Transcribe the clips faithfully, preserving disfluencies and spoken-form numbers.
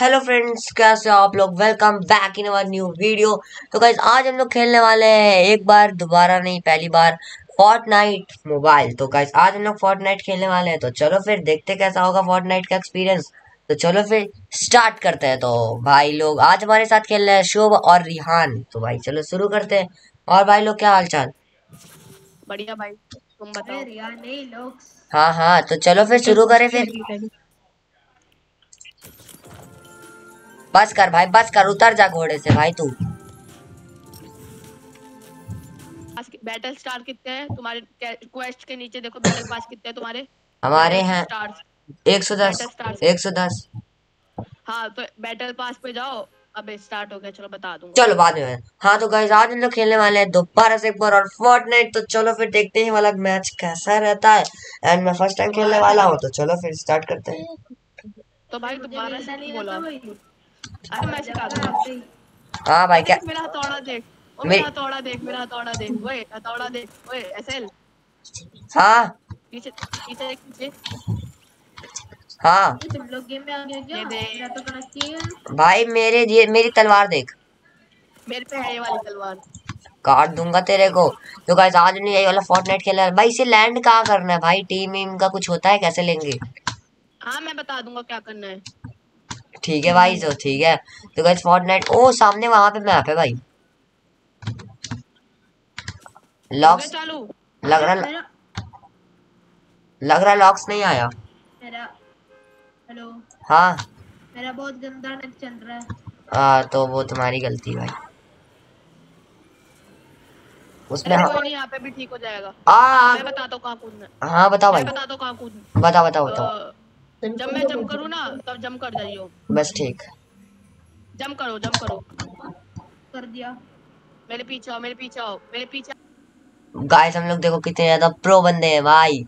Hello friends, कैसे हो आप लोग। Welcome back in our new video. तो गाइस आज हम लोग खेलने वाले हैं एक बार दोबारा नहीं, पहली बार फोर्टनाइट मोबाइल। तो गाइस आज हम लोग फोर्टनाइट खेलने वाले हैं, तो चलो फिर देखते कैसा होगा फोर्टनाइट का एक्सपीरियंस। तो चलो फिर स्टार्ट करते हैं। तो भाई लोग आज हमारे साथ खेल रहे हैं शुभ और रिहान। तो भाई चलो शुरू करते हैं। और भाई लोग क्या हाल चाल? बढ़िया भाई, तुम बताओ? रिहान नहीं लोग। हाँ हाँ, तो चलो फिर शुरू करें फिर। बस कर भाई, बस कर, उतर जा घोड़े से भाई तू। बैटल स्टार कितने हैं तुम्हारे? क्वेस्ट के नीचे देखो बैटल पास कितने हैं तुम्हारे। हमारे हैं एक सौ दस। हाँ तो बैटल पास पे जाओ। अबे स्टार्ट हो गया, चलो बता दूंगा, चलो बाद में। हाँ तो गाइस आज हम लोग खेलने वाले हैं दोबारा से एक बार और फोर्टनाइट। तो चलो फिर देखते हैं वाला मैच कैसा रहता है। एंड मैं फर्स्ट टाइम खेलने वाला हूँ, तो चलो फिर स्टार्ट करते हैं। तो भाई दोबारा से नहीं बोला। अरे मैं शिकार हूं। हां भाई क्या? मेरा हथौड़ा देख, मेरा हथौड़ा देख, मेरा हथौड़ा देख, ओए हथौड़ा देख, ओए एसएल। हां पीछे पीछे देख, पीछे। हां तुम लोग गेम में आ गए क्या? मेरा तो करती है भाई। मेरे ये मेरी तलवार देख, मेरे पे है ये वाली तलवार, काट दूंगा तेरे को। तो गाइस आज नहीं ये वाला फोर्टनाइट खेला भाई। इसे लैंड कहां करना है भाई? टीम टीम का कुछ होता है, कैसे लेंगे? हां मैं बता दूंगा क्या करना है। ठीक है भाई, तो ठीक है। तो गाइस फोर्टनाइट, ओ सामने वहां पे मैप है भाई। लॉक्स लग रहा, लग रहा लॉक्स नहीं आया मेरा। हेलो। हाँ मेरा बहुत गंदा नेट चल रहा है। आ, तो वो तुम्हारी गलती भाई उसमें। हाँ यहाँ पे भी ठीक हो जाएगा। आ, मैं बताता हूँ कहाँ कूदना। हाँ बताओ भाई, बताता हूँ कहाँ कूदना। बताओ बताओ बताओ। जब मैं जंप करूँ ना तब जंप कर जाइयो बस। ठीक, जंप करो, जंप करो। कर दिया। मेरे पीछे आओ, मेरे पीछे आओ, मेरे पीछे। गाइस हम लोग देखो कितने ज्यादा प्रो बंदे हैं भाई।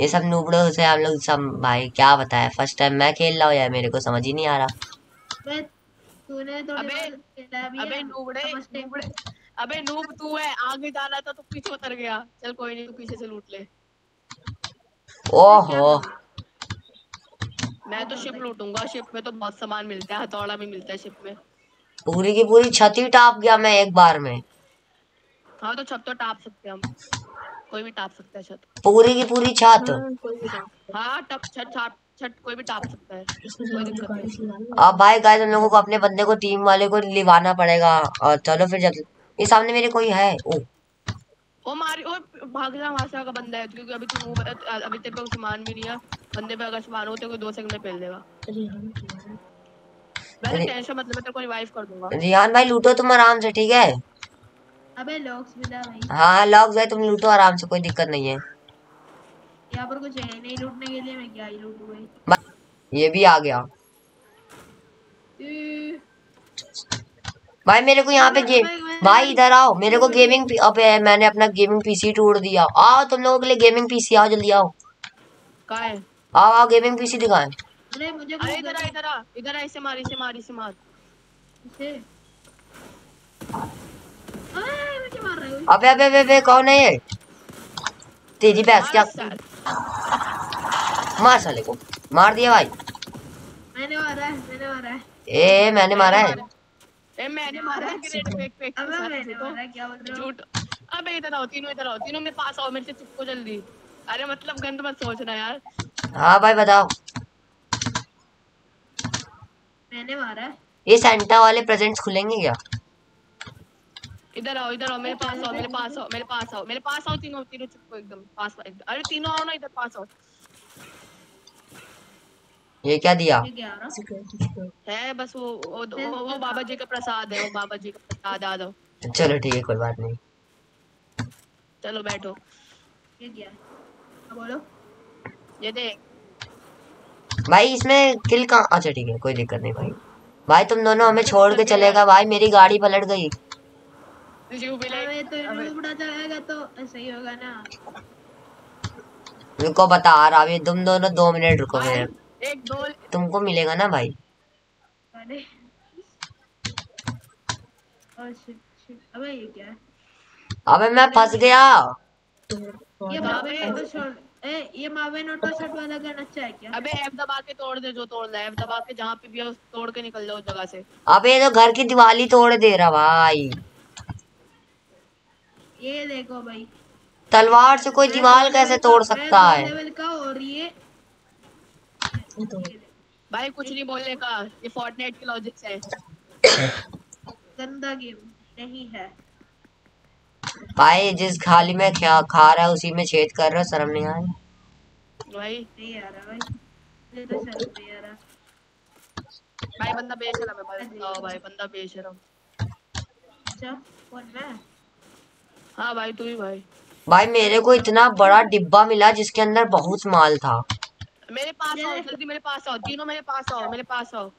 ये सब नूबड़ों से हम लोग सब भाई क्या बताया। फर्स्ट टाइम मैं खेल रहा हूँ यार, मेरे को समझ ही नहीं आ रहा। तूने तो अबे अबे नूबड़े, अबे नूब तू है। आगे जाना था तो पीछे उतर गया। चल कोई नहीं, तू पीछे से लूट ले। ओहो मैं तो शिप लूटूंगा। शिप में तो बहुत सामान मिलता है, हथौड़ा भी मिलता है शिप में। पूरी की पूरी छत ही टाप गया मैं एक बार में। हाँ तो छत तो टाप सकते हैं हम, कोई भी टाप सकता है छत, पूरी की पूरी छत। हाँ टप छत, छत छत कोई भी टाप सकता है, कोई दिक्कत नहीं। अब भाई गाइस हम लोगों को अपने बंदे को, टीम वाले को लिवाना पड़ेगा। और चलो फिर जब ये सामने मेरे कोई है। ओ ओ मारी, ओ भाग जा वहां से अगर बंदा है, क्योंकि अभी तू अभी तेरे पे सामान भी नहीं है। बंदे पे अगर सामान हो तो कोई दो सेकंड में फेल देगा। मैंने टेंशन मतलब मैं तेरे को रिवाइव कर दूंगा। रिहान भाई लूटो तुम आराम से, ठीक है? अबे लॉक्स मिला भाई। हां लॉक्स है, तुम लूटो आराम से, कोई दिक्कत नहीं है। यहां पर कुछ है नहीं लूटने के लिए। मैं क्या ही लूटूं भाई, ये भी आ गया भाई मेरे को। यहाँ पे गेम भाई इधर आओ, मेरे को गेमिंग। अबे मैंने अपना गेमिंग पीसी तोड़ दिया। आओ तुम लोगों के लिए गेमिंग पीसी, आओ जल्दी आओ। कहाँ है? आओ आओ गेमिंग पीसी दिखाएं। अरे मुझे इधर इधर इधर आ, इधर आ, इसे मार, इसे मार, इसे मार। अबे अबे अबे अबे कौन है ये? तेरी भैंस क्या? मार साले को, मार दिया भाई। मैंने मारा है, मैंने मारा है। ए मैंने मारा है। ए मैंने मारा है ग्रेड फेक फेक। अबे मैंने मारा क्या बोल रहे हो? झूठ। अबे इधर आओ तीनों, इधर आओ तीनों, मेरे पास आओ, मेरे से चिपको जल्दी। अरे मतलब गंद मत सोचना यार। हां भाई बताओ। मैंने मारा है। ये सेंटा वाले प्रेजेंट्स खुलेंगे क्या? इधर आओ, इधर आओ, मेरे पास आओ, मेरे पास आओ, मेरे पास आओ, मेरे पास आओ तीनों, तीनों चिपको एकदम पास। अरे तीनों आओ ना इधर पास आओ। ये क्या दिया? है बस वो वो, वो बाबा जी का प्रसाद है, वो बाबा जी का प्रसाद। आ दो चलो ठीक है, कोई बात नहीं, चलो बैठो। ये क्या? अब बोलो। ये देख भाई इसमें किल का। अच्छा ठीक है, कोई दिक्कत नहीं भाई। भाई तुम दोनों हमें छोड़ के चलेगा भाई, मेरी गाड़ी पलट गई। तो ऐसा ही होगा ना। रुको बता रहा, अभी तुम दोनों दो मिनट रुको मेरे। एक गोल तुमको मिलेगा ना भाई। अबे ये क्या? अबे मैं फंस गया। ये बाबे तो छोड़, ए, ये मावे नोट सेट वाला गन अच्छा है क्या? अबे एफ दबा के तोड़ दे, जो तोड़ना है एफ दबा के, जहां पे भी हो तोड़ के निकल जाओ उस जगह से। अबे ये तो घर की दिवाली तोड़ दे रहा भाई। ये देखो भाई तलवार से कोई दीवार कैसे तोड़ सकता है लेवल का। और ये भाई कुछ नहीं बोलने का, ये फोर्टनाइट की लॉजिक्स है। गंदा गेम नहीं है भाई, जिस खाली में खा खा रहा है उसी में छेद कर रहा है। शर्म नहीं आ रही भाई? नहीं आ रहा भाई, ये तो शर्म नहीं आ रहा भाई। बंदा बेशरम है भाई, बताओ भाई बंदा बेशरम। अच्छा कौन है? हां भाई तू ही भाई। भाई मेरे को इतना बड़ा डिब्बा मिला जिसके अंदर बहुत माल था। मेरे पास आओ जल्दी, मेरे पास आओ तीनों, मेरे पास आओ, मेरे पास आओ।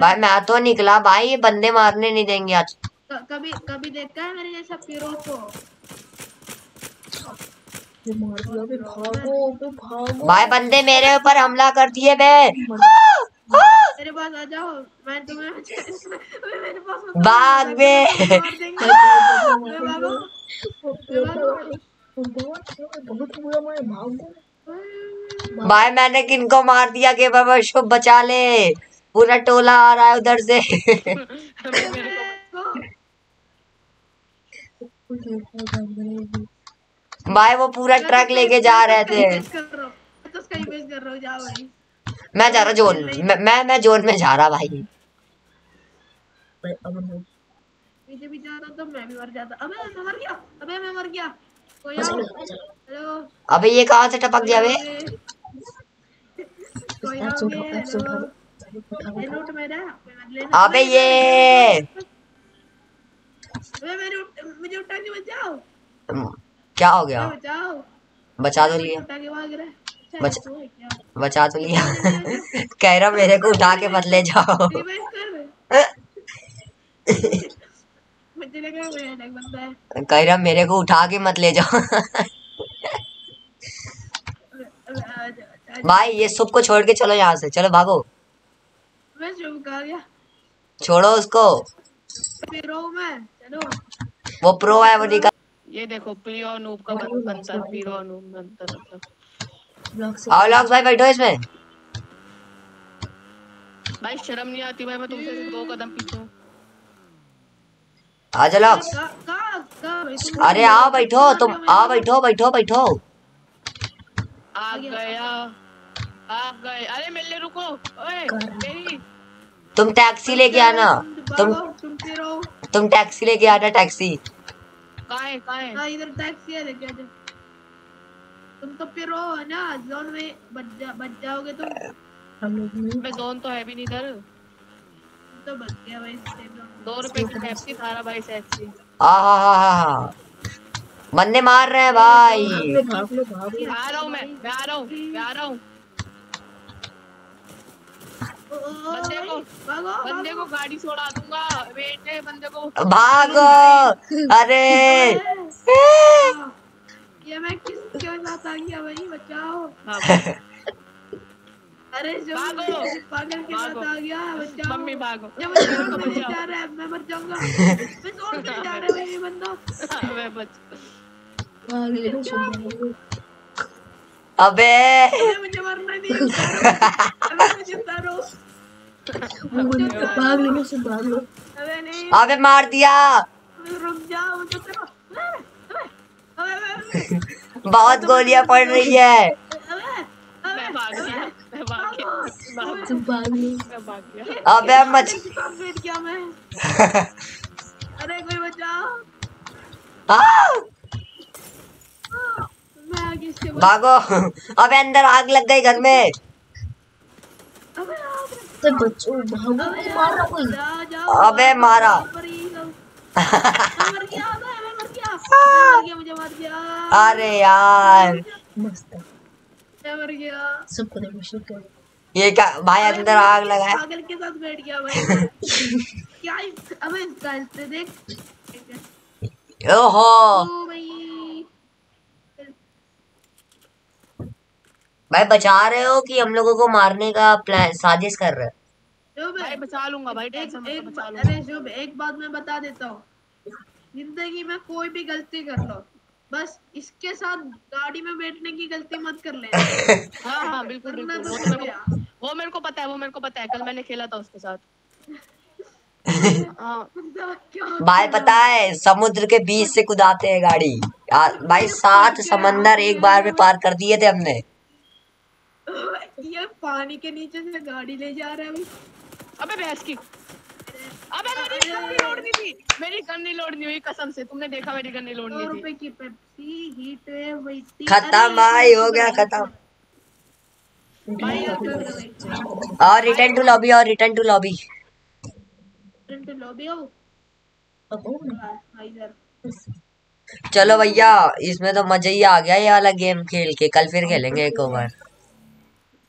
भाई मैं तो निकला भाई, ये बंदे मारने नहीं देंगे आज। कभी कभी देखा है मेरे जैसा पीरो को? भाई बंदे मेरे ऊपर हमला कर दिए बे। मेरे पास आ जाओ, मैं तुम्हें मेरे पास भाग बे। बहुत बुरा मैं भागू भाई, मैंने किनको मार दिया के बाबा शुभ बचा ले, पूरा टोला आ रहा है उधर से। भाई वो पूरा ट्रक लेके जा रहे थे। मैं जा रहा जोन, मैं मैं जोन में जा रहा भाई। पीछे भी जा रहा तो मैं भी मर जाता। अबे मैं मर गया, अबे मैं मर गया। अबे ये कहाँ से टपक गया? अबे ये क्या हो गया? बचा तो लिया, बचा तो लिया। कह रहा मेरे को उठा के मत ले जाओ। कह रहा मेरे को उठा के मत ले जाओ। भाई ये सब को छोड़ के चलो यहाँ से, चलो भागो। मैं गया। छोड़ो उसको, प्रो मैं, चलो। वो प्रो है वो निकल। ये देखो प्रो नूब का बनता, प्रो नूब बनता। आओ लॉक्स भाई बैठो इसमें। भाई शर्म नहीं आती भाई, मैं तुमसे दो कदम पीछे हूँ। आजा लॉक्स, अरे आओ बैठो तुम, आओ बैठो बैठो बैठो। आ गया आ गए। अरे मिलने रुको, ओए तुम टैक्सी लेके आना, तुम तुम टैक्सी लेके आना। टैक्सी कहाँ है? कहाँ है? इधर टैक्सी है, लेके आजा। तुम तो फिर हो ना जोन में, बच जा, बच जाओगे तुम। मैं जोन तो है भी नहीं इधर तो, बच गया भाई। दो रुपए की टैक्सी खा रहा भाई, टैक्सी। आहा बंदे मार रहे हैं भाई। आ रहा हूं मैं, मैं आ रहा हूं, मैं आ रहा हूं। बंदे को बंदे को गाड़ी छोड़ा दूंगा, वेट है बंदे को। भागो। अरे ये मैं किसके साथ आ गया भाई, बचाओ। अरे जो पागल के साथ आ गया, बचाओ मम्मी। भागो, मैं जा रहा है, मैं मर जाऊंगा। मैं जोर से जा रहा है ये बंदा, मैं बच। अबे मुझे मरना नहीं, अबे मुझे मारो, पागल में से भाग लो। अबे नहीं, अबे मार दिया। रुक जाओ, मुझे करो। बहुत गोलियां पड़ रही है। मैं भाग गया, मैं भाग गया, तुम भाग लो। मैं भाग गया। अबे मच फिर क्या मैं? अरे कोई बचाओ। आओ मैं आगे इसके भागो। अबे अंदर आग लग गई घर में। अबे तो बच्चों भागो, मारा कोई। अबे मारा, मर गया मैं, मर गया, मर गया, मुझे मार दिया। अरे यार मस्त मर गया। सब कर ये क्या भाई, अंदर आग लगाया, पागल के साथ बैठ गया भाई। क्या अबे इसका इससे देख। ओहो भाई बचा रहे हो कि हम लोगों को मारने का प्लान साजिश कर रहे हो? बचा लूंगा भाई, बचा लूंगा। अरे शुभ, एक बात मैं बता देता हूँ, जिंदगी में कोई भी गलती कर लो, बस इसके साथ गाड़ी में बैठने की गलती मत कर लेना। हाँ हाँ बिल्कुल बिल्कुल, वो मेरे को वो मेरे को पता है, वो मेरे को पता है, कल मैंने खेला था उसके साथ। भाई पता है समुद्र के बीच से कुदाते हैं गाड़ी भाई, सात समंदर एक बार में पार कर दिए थे हमने। ये पानी के नीचे से गाड़ी ले जा रहा है वो। अबे भैंस की, अबे मेरी गन नहीं लोड नहीं थी, मेरी गन नहीं लोड नहीं हुई कसम से, तुमने देखा मेरी गन नहीं लोड नहीं थी। दो रुपए की पेप्सी, हीट वेव, वैसी खत्म भाई, हो गया खत्म भाई। और रिटर्न टू लॉबी, और return to lobby, return to lobby. आओ चलो भैया, इसमें तो मजा ही आ गया ये वाला गेम खेल के, कल फिर खेलेंगे एक ओवर।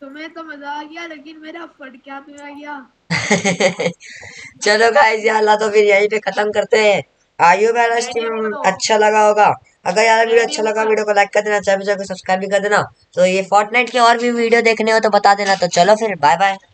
तुम्हें तो मजा आ गया लेकिन मेरा फट क्या आ गया। चलो गाइस यार तो फिर यहीं पे खत्म करते हैं। आई होप यार स्ट्रीम अच्छा लगा होगा, अगर यार वीडियो अच्छा लगा वीडियो को लाइक कर देना, चैनल को सब्सक्राइब भी कर देना, तो ये फोर्टनाइट के और भी वीडियो देखने हो तो बता देना। तो चलो फिर बाय बाय।